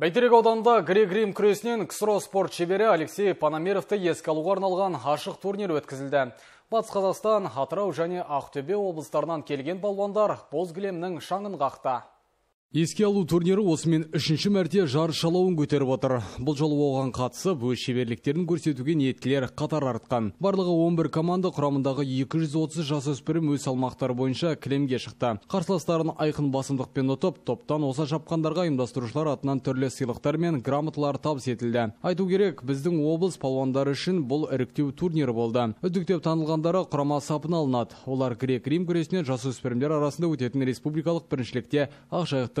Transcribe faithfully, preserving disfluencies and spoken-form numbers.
Бәйтерек ауданында грек-рим күресінен ксро спорт шебері Алексей Пономаревті еске алуға арналған ашық турнир өткізілді. Батыс Қазақстан, Атырау және Ақтөбе облыстарынан келген балуандар боз кілемнің шаңын қақты. Еске алу турнирі осымен үшінші мәрте жар шалауын көтеріп отыр. Бұл жолы оған қатысып, өз шеберліктерін көрсетуге ниеттілер қатар артқан. Барлығы он бір команда құрамындағы екі жүз отыз жасөспірім өз салмақтары бойынша кілемге шықты. Қарсыластарын айқын басымдықпен ұтып, топтан оза шапқандарға ұйымдастырушылар атынан түрлі сыйлықтар мен грамоталар табыс етілді. Айту керек, біздің облыс палуандары үшін бұл іріктеу турнирі болды. Үздіктеп танылғандары құрама сапына алынады. Олар грек-рим күресінен жасөспірімдер арасында өтетін республикалық біріншілікте ақ жайықтың